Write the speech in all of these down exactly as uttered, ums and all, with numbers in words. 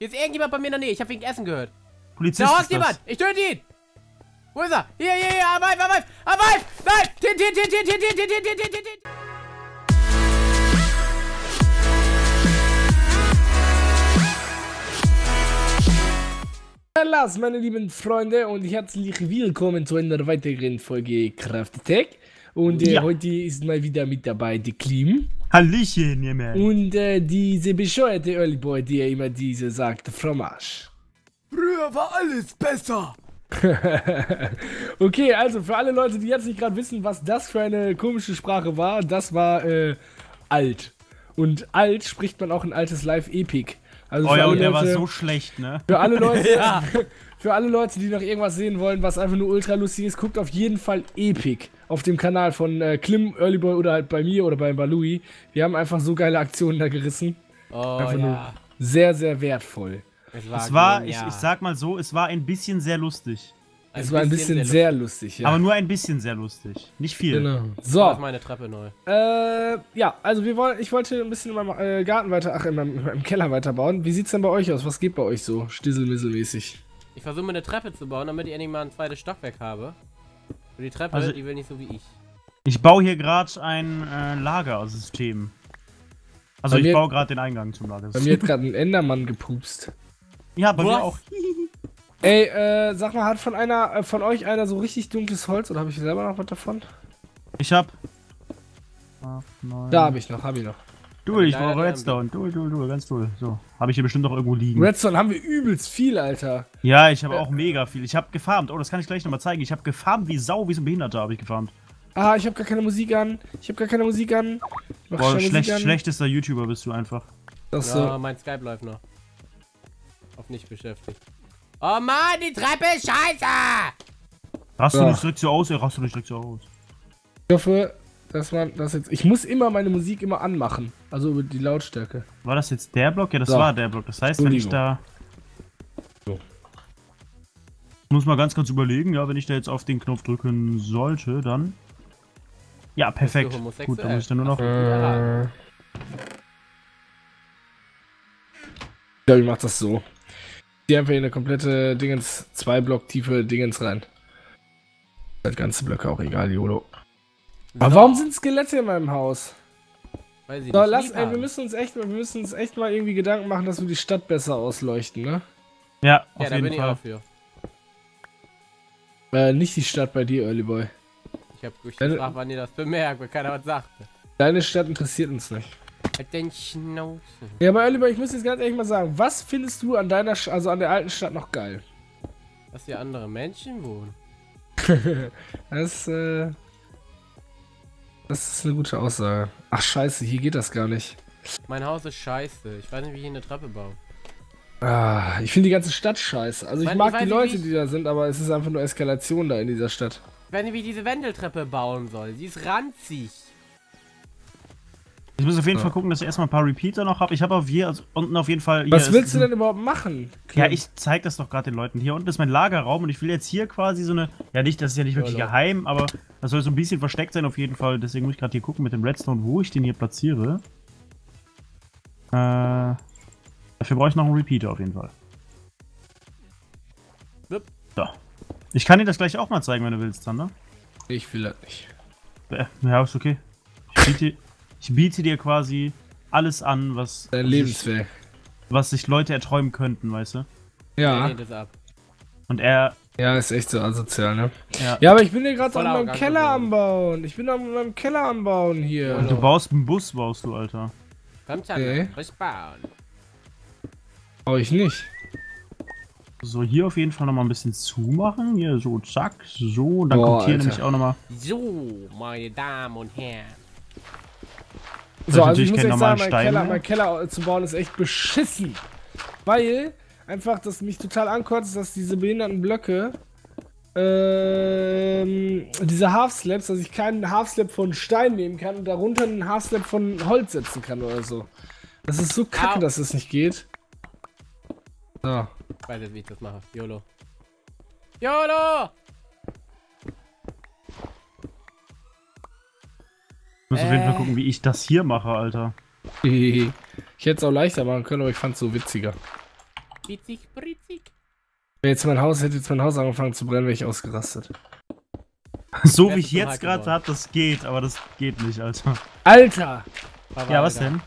Hier ist irgendjemand bei mir in der Nähe. Ich habe wegen Essen gehört. Polizist. Da ist jemand. Ich töte ihn. Wo ist er? Hier, hier, hier. Am Weib, am Weib. Am Weib. Nein. Tin, tin, tin, tin, tin, tin, tin, tin, tin, tin. Hallo, meine lieben Freunde, und herzlich willkommen zu einer weiteren Folge Craft Attack. Und äh, ja. heute ist mal wieder mit dabei die Clym. Hallöchen, ihr Mann. Und äh, diese bescheuerte Earlyboy, die er immer diese sagt, Fromage. Früher war alles besser. Okay, also für alle Leute, die jetzt nicht gerade wissen, was das für eine komische Sprache war, das war äh, alt. Und alt spricht man auch in altes Live Epic. Also oh ja, und der Leute, war so schlecht, ne? Für alle Leute, ja. Für alle Leute, die noch irgendwas sehen wollen, was einfach nur ultra lustig ist, guckt auf jeden Fall Epic auf dem Kanal von äh, Clym, Earlyboy oder halt bei mir oder bei Balou. Wir haben einfach so geile Aktionen da gerissen. Oh, einfach ja. Nur sehr, sehr wertvoll. Es war, es war ich, ich sag mal so, es war ein bisschen sehr lustig. Ein es war ein bisschen, bisschen sehr, lustig. sehr lustig, ja. Aber nur ein bisschen sehr lustig. Nicht viel. Genau. So. Auf meine Treppe neu. Äh, ja, also wir wollen, ich wollte ein bisschen in meinem äh, Garten weiter, ach, in meinem, in meinem Keller weiterbauen. Wie sieht's denn bei euch aus? Was geht bei euch so? Stisselmisselmäßig. Ich versuche mir eine Treppe zu bauen, damit ich endlich mal ein zweites Stockwerk habe. Und die Treppe, also, die will nicht so wie ich. Ich baue hier gerade ein äh, Lagersystem. Also bei ich mir, baue gerade den Eingang zum Lagersystem. Bei mir hat gerade ein Endermann gepupst. Ja, bei Was? mir auch. Ey, äh, sag mal, hat von einer, äh, von euch einer so richtig dunkles Holz oder habe ich selber noch was davon? Ich hab. Ach, da hab ich noch, hab ich noch. Du, ich brauche Redstone. Du, du, du, ganz cool. So, habe ich hier bestimmt noch irgendwo liegen. Redstone haben wir übelst viel, Alter. Ja, ich habe äh, auch mega viel. Ich habe gefarmt. Oh, das kann ich gleich nochmal zeigen. Ich habe gefarmt wie Sau, wie so ein Behinderter habe ich gefarmt. Ah, ich habe gar keine Musik an. Ich habe gar keine Musik an. Mach Boah, schlecht, an. schlechtester YouTuber bist du einfach. Ach so. Ja, mein Skype läuft noch. Auf nicht beschäftigt. Oh Mann, die Treppe ist scheiße! Raste ja. nicht direkt so aus, ey, raste nicht direkt so aus. Ich hoffe, dass man das jetzt... Ich muss immer meine Musik immer anmachen. Also über die Lautstärke. War das jetzt der Block? Ja, das so. war der Block. Das heißt, wenn ich da... So. Ich muss mal ganz kurz überlegen, ja, wenn ich da jetzt auf den Knopf drücken sollte, dann... Ja, perfekt. Gut, dann muss ich dann nur noch... Äh. Ich glaube, ich mach das so. Die einfach hier eine komplette Dingens, zwei Block tiefe Dingens rein. Das ganze Blöcke auch egal, YOLO. So. Aber warum sind Skelette in meinem Haus? Weiß ich so, nicht lass, ey, wir müssen uns echt, wir müssen uns echt mal irgendwie Gedanken machen, dass wir die Stadt besser ausleuchten, ne? Ja, auf ja, da jeden bin Fall. ich auch für. Äh, nicht die Stadt bei dir, Earlyboy. Ich hab gefragt, wann ihr das bemerkt, weil keiner was sagt. Deine Stadt interessiert uns nicht. Den Schnauze. Ja, aber Earlyboy, ich muss jetzt ganz ehrlich mal sagen, was findest du an deiner, Sch also an der alten Stadt noch geil? Dass hier andere Menschen wohnen. das, äh, das ist eine gute Aussage. Ach scheiße, hier geht das gar nicht. Mein Haus ist scheiße. Ich weiß nicht, wie ich hier eine Treppe baue. Ah, ich finde die ganze Stadt scheiße. Also ich, ich mag ich die Leute, ich... die da sind, aber es ist einfach nur Eskalation da in dieser Stadt. Ich weiß nicht, wie ich diese Wendeltreppe bauen soll. Die ist ranzig. Ich muss auf jeden ja. Fall gucken, dass ich erstmal ein paar Repeater noch habe. Ich habe auf hier also unten auf jeden Fall. Hier Was willst du denn überhaupt machen? Clym? Ja, ich zeig das doch gerade den Leuten. Hier unten ist mein Lagerraum und ich will jetzt hier quasi so eine. Ja, nicht, das ist ja nicht wirklich ja, geheim, aber das soll so ein bisschen versteckt sein auf jeden Fall. Deswegen muss ich gerade hier gucken mit dem Redstone, wo ich den hier platziere. Äh, dafür brauche ich noch einen Repeater auf jeden Fall. So. Ich kann dir das gleich auch mal zeigen, wenn du willst, dann, ne? Ich will das nicht. Ja, ist okay. Ich biete Ich biete dir quasi alles an, was dein Lebensweg, was sich Leute erträumen könnten, weißt du? Ja. Und er... Ja, ist echt so asozial, ne? Ja, ja aber ich bin hier gerade so an meinem Keller am Bauen. Ich bin an meinem Keller am Bauen hier. Und du baust einen Bus, baust du, Alter. Komm schon, okay. Bus bauen. Brauch ich nicht. So, hier auf jeden Fall nochmal ein bisschen zumachen. Hier, so, zack, so. Dann Boah, kommt hier Alter. nämlich auch nochmal... So, meine Damen und Herren. So, also ich muss jetzt sagen, mein Keller, mein Keller zu bauen ist echt beschissen. Weil einfach, dass mich total ankotzt, dass diese behinderten Blöcke, ähm, diese Half-Slaps, dass ich keinen Half-Slap von Stein nehmen kann und darunter einen Half-Slap von Holz setzen kann oder so. Das ist so kacke, Au. dass das nicht geht. So. Ich weiß nicht, wie ich das mache. YOLO. YOLO! Ich muss äh. auf jeden Fall gucken, wie ich das hier mache, Alter. Ich hätte es auch leichter machen können, aber ich fand es so witziger. Witzig, britzig. Wenn jetzt mein Haus hätte jetzt mein Haus angefangen zu brennen, wäre ich ausgerastet. So wie ich jetzt gerade hab, das geht, aber das geht nicht, Alter. Alter! Papa, ja, was Alter. denn?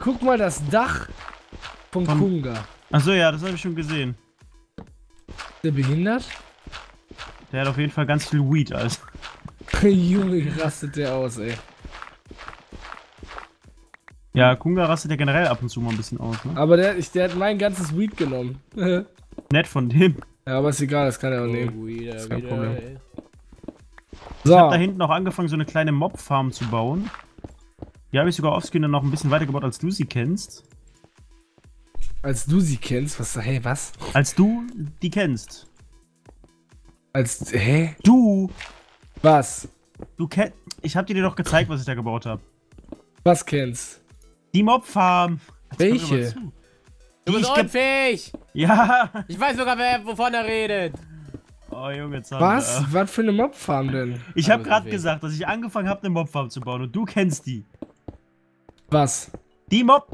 Guck mal das Dach vom von Kunga. Achso, ja, das habe ich schon gesehen. Ist der behindert? Der hat auf jeden Fall ganz viel Weed, Alter. Junge, rastet der aus, ey. Ja, Kunga rastet ja generell ab und zu mal ein bisschen aus, ne? Aber der, der hat mein ganzes Weed genommen. Nett von dem. Ja, aber ist egal, das kann er auch oh, nehmen. Wieder, das ist kein wieder, Problem. Ey. So. Ich hab da hinten auch angefangen, so eine kleine Mob-Farm zu bauen. Die habe ich sogar offscreen dann noch ein bisschen weitergebaut, als du sie kennst. Als du sie kennst? Was? Hey, was? Als du die kennst. Als. Hä? Du! Was? Du kennst. Ich hab dir doch gezeigt, was ich da gebaut habe. Was kennst? Die Mob-Farm! Welche? Du bist unfähig! Ja! Ich weiß sogar, wer, wovon er redet! Oh, Junge, Zander. Was? Was für eine Mobfarm denn? Ich habe gerade gesagt, dass ich angefangen habe, eine Mobfarm zu bauen und du kennst die. Was? Die Mob.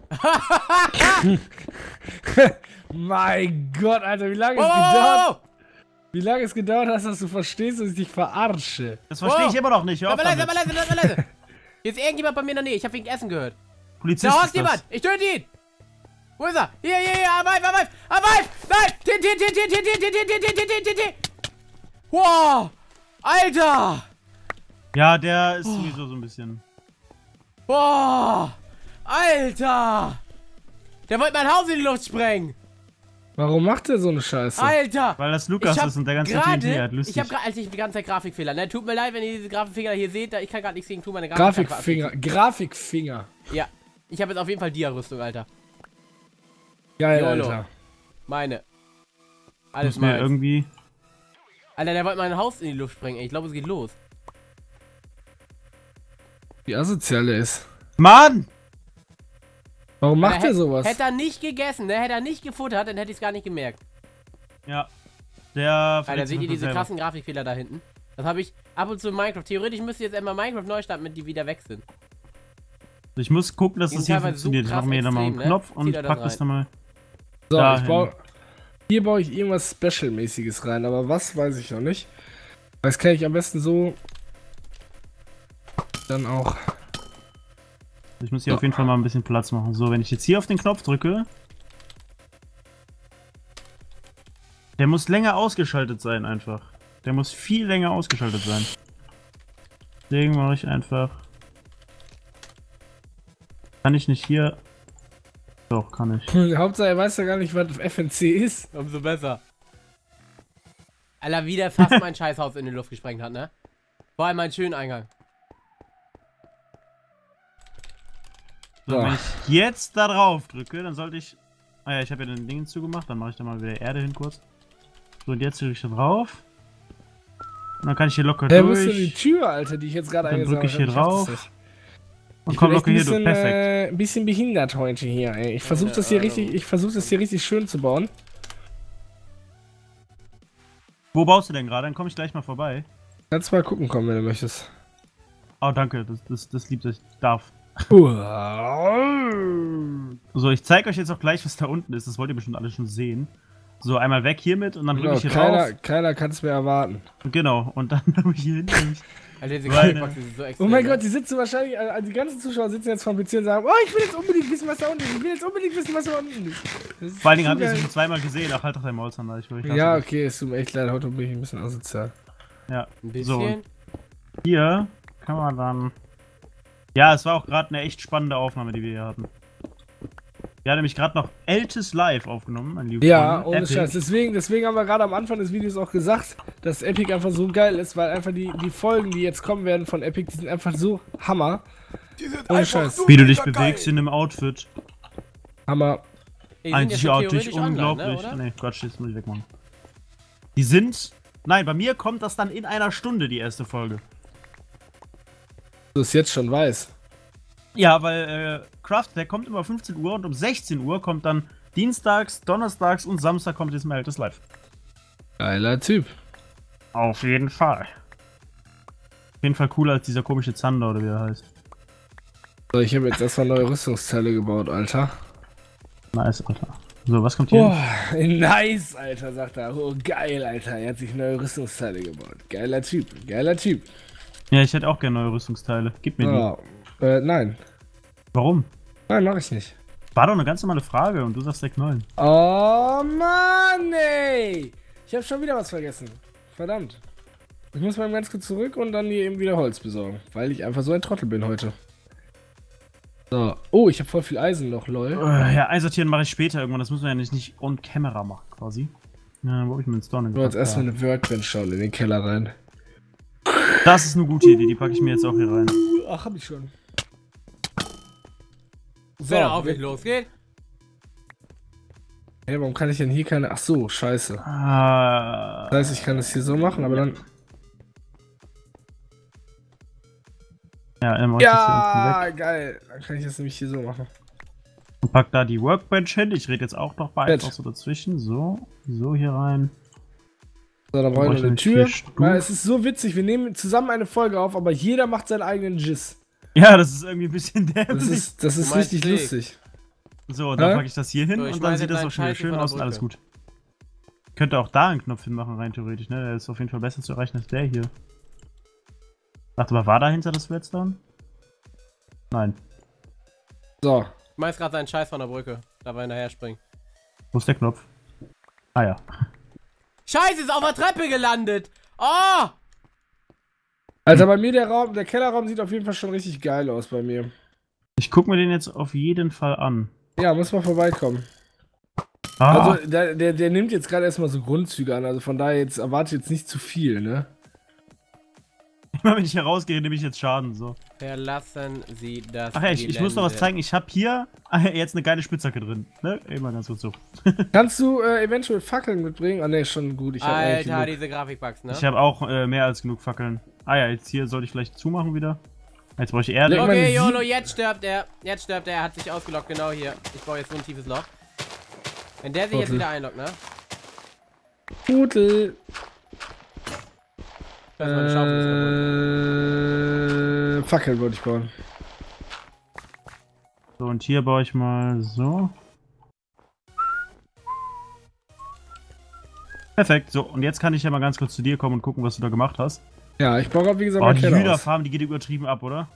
Mein Gott, Alter, wie lange oh! es gedauert? Wie lange es gedauert hat, dass du verstehst, dass ich dich verarsche? Das verstehe oh! ich immer noch nicht. Hör auf damit. Leise, leise, leise, leise. Hier ist irgendjemand bei mir in der Nähe. Ich habe wegen Essen gehört. Polizist. Da ist jemand. Ich töte ihn. Wo ist er? Hier, hier, hier. Am Weib, am Weib, am Weib. Nein. T, t, t, t, t, t, t, t. Wow! Alter! Ja, der ist oh. sowieso so ein bisschen. Wow! Alter! Der wollte mein Haus in die Luft sprengen! Warum macht der so eine Scheiße? Alter! Weil das Lukas ist und der ganze T N T hat, lustig. Ich hab grad, also ich die ganze Zeit Grafikfehler. Ne, tut mir leid, wenn ihr diese Grafikfehler hier seht. Ich kann gerade nichts gegen tun, meine Grafik Grafikfinger. Grafikfinger. Ja. Ich habe jetzt auf jeden Fall Dia-Rüstung, Alter. Geil, Yolo. Alter. Meine. Alles mal irgendwie. Alter, der wollte mein Haus in die Luft sprengen, ey. Ich glaube, es geht los. Wie asozial der ist. Mann! Warum macht er sowas? Hätte er nicht gegessen, ne? Hätte er nicht gefuttert, dann hätte ich es gar nicht gemerkt. Ja. Der. Alter, seht ihr diese krassen Grafikfehler da hinten? Das habe ich ab und zu in Minecraft. Theoretisch müsste jetzt einmal Minecraft neu starten, damit die wieder weg sind. Ich muss gucken, dass das hier funktioniert. Ich mache mir da mal einen Knopf und pack das nochmal. So, ich baue. Hier baue ich irgendwas Special-mäßiges rein, aber was, weiß ich noch nicht. Das kann ich am besten so dann auch. Ich muss hier auf jeden Fall mal ein bisschen Platz machen. So, wenn ich jetzt hier auf den Knopf drücke, der muss länger ausgeschaltet sein einfach. Der muss viel länger ausgeschaltet sein. Deswegen mache ich einfach. Kann ich nicht hier... Doch, kann ich. Hauptsache, er weiß ja gar nicht, was F N C ist. Umso besser. Alter, wie der fast mein Scheißhaus in die Luft gesprengt hat, ne? Vor allem meinen schönen Eingang. So, so, wenn ich jetzt da drauf drücke, dann sollte ich... Ah ja, ich habe ja den Ding zugemacht, dann mache ich da mal wieder Erde hin kurz. So, und jetzt drücke ich da drauf. Und dann kann ich hier locker hey, durch. Wo ist denn die Tür, Alter, die ich jetzt gerade eingesammelt habe? Dann drücke ich hier drauf. Und komm locker hier durch, perfekt. Ein bisschen behindert heute hier, ey. Ich versuche das hier richtig, ich versuche das hier richtig schön zu bauen. Wo baust du denn gerade? Dann komme ich gleich mal vorbei. Kannst mal gucken kommen, wenn du möchtest. Oh, danke, das, das, das liebt euch. Darf. So, ich zeige euch jetzt auch gleich, was da unten ist. Das wollt ihr bestimmt alle schon sehen. So, einmal weg hiermit und dann drücke ich hier raus. Keiner kann es mehr erwarten. Genau, und dann drücke ich hier hinten. Alter, diese Weil, so extrem, oh mein Gott, die sitzen wahrscheinlich, also die ganzen Zuschauer sitzen jetzt vom P C und sagen, oh, ich will jetzt unbedingt wissen, was da unten ist, ich will jetzt unbedingt wissen, was da unten ist. Vor allen Dingen haben wir es schon zweimal gesehen, ach halt doch dein Maul, Zander. Ja, okay, es tut mir echt leid, heute bin ich ein bisschen asozial. Ja, ein bisschen. So, hier kann man dann... Ja, es war auch gerade eine echt spannende Aufnahme, die wir hier hatten. Wir haben nämlich gerade noch Ältes Live aufgenommen, mein lieber Ja, ohne Scheiß. Deswegen, deswegen haben wir gerade am Anfang des Videos auch gesagt, dass Epic einfach so geil ist, weil einfach die, die Folgen, die jetzt kommen werden von Epic, die sind einfach so Hammer. Die sind ohne Scheiß. Wie du dich bewegst geil. in einem Outfit. Hammer. Ey, einzigartig, unglaublich. Online, ne, nee, Quatsch, jetzt muss ich wegmachen. Die sind... Nein, bei mir kommt das dann in einer Stunde, die erste Folge. Du es jetzt schon weiß. Ja, weil... Äh, Craft Attack kommt immer fünfzehn Uhr und um sechzehn Uhr kommt dann dienstags, donnerstags und Samstag kommt jetzt mal das Live. Geiler Typ. Auf jeden Fall. Auf jeden Fall cooler als dieser komische Zander oder wie er heißt. So, ich habe jetzt erstmal neue Rüstungsteile gebaut, Alter. Nice, Alter. So, was kommt hier? Oh, nice, Alter, sagt er. Oh, geil, Alter. Er hat sich neue Rüstungsteile gebaut. Geiler Typ, geiler Typ. Ja, ich hätte auch gerne neue Rüstungsteile. Gib mir oh, die. Äh, nein. Warum? Nein, mach ich nicht. War doch eine ganz normale Frage und du sagst direkt neun. Oh, Mann, ey. Ich habe schon wieder was vergessen. Verdammt. Ich muss mal ganz kurz zurück und dann hier eben wieder Holz besorgen, weil ich einfach so ein Trottel bin heute. So. Oh, ich habe voll viel Eisen noch, lol. Äh, ja, einsortieren mache ich später irgendwann. Das müssen wir ja nicht, nicht on camera machen, quasi. Ja, wo habe ich mir den Stone gepackt? Jetzt erstmal eine Workbench-Schaufel in den Keller rein. Das ist eine gute Idee, die packe ich mir jetzt auch hier rein. Ach, hab ich schon. So, auf mich losgeht. Hey, warum kann ich denn hier keine... Ach so, scheiße. Ah. Das heißt, ich kann das hier so machen, aber dann... Ja, dann ja das geil. Dann kann ich das nämlich hier so machen. Und pack da die Workbench hin. Ich rede jetzt auch noch bei einfach so dazwischen. So, so hier rein. So, da brauche ich eine Tür. Ja, es ist so witzig. Wir nehmen zusammen eine Folge auf, aber jeder macht seinen eigenen Giz. Ja, das ist irgendwie ein bisschen dämlich. Das ist, das ist richtig Klick. lustig. So, dann äh? packe ich das hier hin so, und dann sieht das auch schon wieder schön aus und alles gut. Könnte auch da einen Knopf hinmachen, rein theoretisch. Ne? Der ist auf jeden Fall besser zu erreichen als der hier. Warte mal, war dahinter das Redstone? Nein. So. Ich meinst gerade seinen Scheiß von der Brücke. Da war hinterher springen. Wo ist der Knopf? Ah ja. Scheiße, ist auf der Treppe gelandet! Oh! Also bei mir der Raum, der Kellerraum sieht auf jeden Fall schon richtig geil aus bei mir. Ich guck mir den jetzt auf jeden Fall an. Ja, muss mal vorbeikommen. Ah. Also der, der, der nimmt jetzt gerade erstmal so Grundzüge an, also von daher jetzt erwarte ich jetzt nicht zu viel, ne? Immer wenn ich hier rausgehe, nehme ich jetzt Schaden, so. Verlassen Sie das Ach ja, ich, ich muss noch was zeigen. Ich habe hier jetzt eine geile Spitzhacke drin. Ne? Immer ganz gut so. Kannst du äh, eventuell Fackeln mitbringen? Ah ne, schon gut. Ich hab Alter, diese Grafikbugs, ne? Ich habe auch äh, mehr als genug Fackeln. Ah ja, jetzt hier sollte ich vielleicht zumachen wieder. Jetzt brauche ich Erde. Okay, YOLO, jetzt stirbt er. Jetzt stirbt er. Er hat sich ausgelockt, genau hier. Ich baue jetzt so ein tiefes Loch. Wenn der sich Gute. jetzt wieder einlockt, ne? Gute. Äh, Fackeln wollte ich bauen. So, und hier baue ich mal so. Perfekt, so, und jetzt kann ich ja mal ganz kurz zu dir kommen und gucken, was du da gemacht hast. Ja, ich baue gerade, wie gesagt, mal Keller aus. Die Hühnerfarm, die geht übertrieben ab, oder?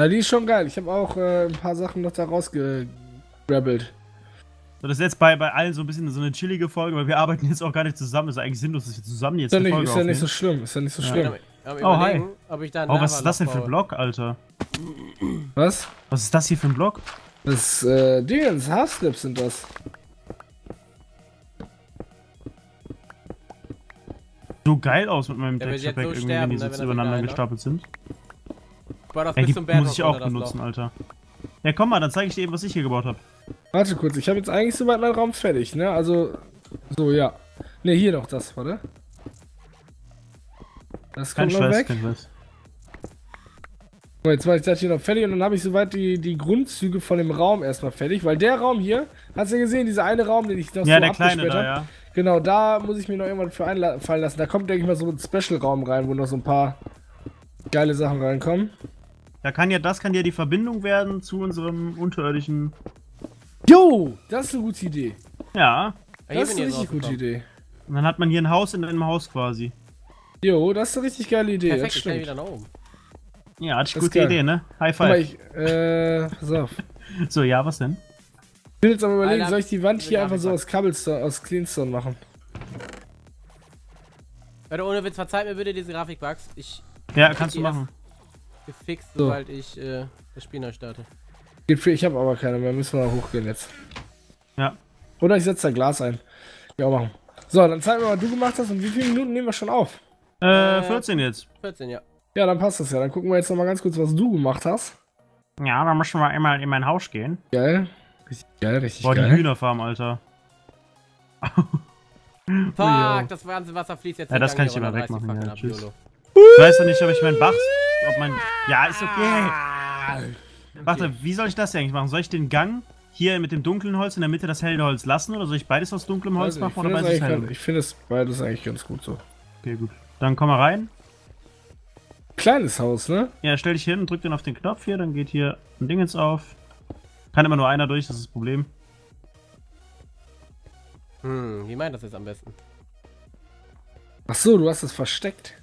Ja, die ist schon geil. Ich habe auch äh, ein paar Sachen noch da rausgegrabbelt. So, das ist jetzt bei, bei allen so ein bisschen so eine chillige Folge, weil wir arbeiten jetzt auch gar nicht zusammen. Das ist eigentlich sinnlos, dass wir zusammen jetzt eine Folge aufnehmen. Ist ja nicht so schlimm, ist ja nicht so schlimm. Ja. Oh, hi. Ob ich da oh, was ist das denn für ein Block, Alter? Was? Was ist das hier für ein Block? Das, äh, Dingens, Haarstrips sind das. So geil aus mit meinem Texture Pack, irgendwie, wenn die so übereinander gestapelt sind. Ey, die muss ich auch benutzen, Alter. Ja, komm mal, dann zeige ich dir eben, was ich hier gebaut habe. Warte kurz, ich habe jetzt eigentlich soweit meinen Raum fertig, ne? Also, so, ja. Ne, hier noch das, warte. Das kommt kein noch Scheiß, weg. Kein Scheiß. So, jetzt war ich das hier noch fertig und dann habe ich soweit die, die Grundzüge von dem Raum erstmal fertig, weil der Raum hier, hast du ja gesehen, dieser eine Raum, den ich noch ja, so abgesperrt habe. Ja, der kleine da, ja. Genau, da muss ich mir noch irgendwann für einfallen lassen. Da kommt, denke ich mal, so ein Special-Raum rein, wo noch so ein paar geile Sachen reinkommen. Da kann ja, das kann ja die Verbindung werden zu unserem unterirdischen... Jo, das ist eine gute Idee. Ja. Das ist eine richtig gute Idee. Und dann hat man hier ein Haus in einem Haus quasi. Jo, das ist eine richtig geile Idee. Perfekt, ich stelle wieder nach oben. Ja, hatte ich gute Idee, ne? High five. Ich, äh, pass auf. So, ja, was denn? Ich will jetzt aber überlegen, soll ich die Wand hier einfach so aus Cobblestone, aus Cleanstone machen? Warte, ohne Witz, verzeiht mir bitte diese Grafikbugs. Ich. Ja, kannst du machen. Gefixt, sobald ich äh, das Spiel neu starte. Ich habe aber keine mehr, müssen wir hochgehen jetzt. Ja. Oder ich setze da Glas ein. Ja, machen. So, dann zeig mir mal, was du gemacht hast und wie viele Minuten nehmen wir schon auf? Äh, vierzehn jetzt. vierzehn, ja. Ja, dann passt das ja. Dann gucken wir jetzt nochmal ganz kurz, was du gemacht hast. Ja, dann müssen wir einmal in mein Haus gehen. Geil. Richtig geil, richtig geil. Boah, die Hühnerfarm, Alter. Fuck, das ganze Wasser fließt jetzt. Ja, das kann ich immer wegmachen. Ja, tschüss. Ich weiß ja nicht, ob ich meinen Bach... Ob mein... Ja, ist okay. Okay. Warte, wie soll ich das eigentlich machen? Soll ich den Gang hier mit dem dunklen Holz in der Mitte das helle Holz lassen oder soll ich beides aus dunklem Holz machen oder beides hell? Ich finde es beides eigentlich ganz gut so. Okay, gut. Dann komm mal rein. Kleines Haus, ne? Ja, stell dich hin und drück dann auf den Knopf hier, dann geht hier ein Ding jetzt auf. Kann immer nur einer durch, das ist das Problem. Hm, wie meint das jetzt am besten? Ach so, du hast es versteckt.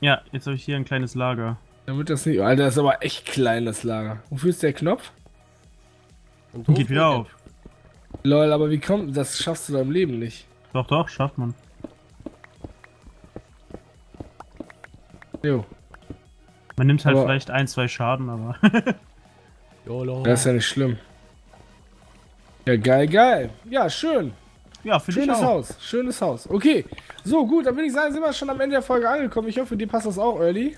Ja, jetzt habe ich hier ein kleines Lager. Damit das nicht. Alter, das ist aber echt klein, das Lager. Wofür ist der Knopf? Und geht wieder auf. Lol, aber wie kommt das? Schaffst du deinem Leben nicht. Doch, doch, schafft man. Jo. Man nimmt halt aber vielleicht ein, zwei Schaden, aber. Das ist ja nicht schlimm. Ja, geil, geil. Ja, schön. Ja, finde ich auch. Schönes Haus, schönes Haus. Okay, so gut, dann würde ich sagen, sind wir schon am Ende der Folge angekommen. Ich hoffe, dir passt das auch, Early.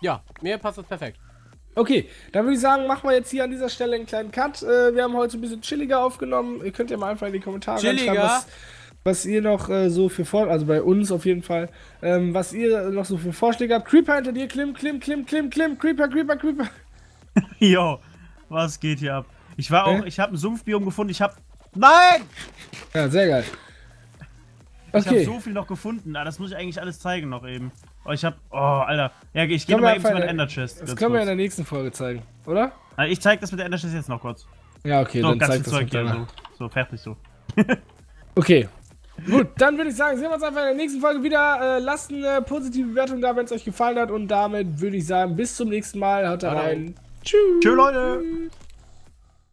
Ja, mir passt das perfekt. Okay, dann würde ich sagen, machen wir jetzt hier an dieser Stelle einen kleinen Cut. Äh, wir haben heute ein bisschen chilliger aufgenommen. Ihr könnt ja mal einfach in die Kommentare schreiben, was, was ihr noch äh, so für Vorschläge, also bei uns auf jeden Fall, ähm, was ihr noch so für Vorschläge habt. Creeper hinter dir, Clym, Clym, Clym, Clym, Clym, Creeper, Creeper, Creeper. Jo, was geht hier ab? Ich war auch, äh? ich habe ein Sumpfbiom gefunden, ich habe... Nein! Ja, sehr geil. Ich okay. habe so viel noch gefunden, ah, das muss ich eigentlich alles zeigen noch eben. Oh, ich hab... Oh, Alter. Ja, ich gehe mal eben zu meinem Ender-Chest. Das können kurz. wir in der nächsten Folge zeigen, oder? Na, ich zeig das mit der Ender-Chest jetzt noch kurz. Ja, okay, so, dann zeig das Zeug hier so. so, fertig so. Okay. Gut, dann würde ich sagen, sehen wir uns einfach in der nächsten Folge wieder. Äh, lasst eine positive Bewertung da, wenn es euch gefallen hat. Und damit würde ich sagen, bis zum nächsten Mal. Haut rein. Tschüss. Tschüss, Leute.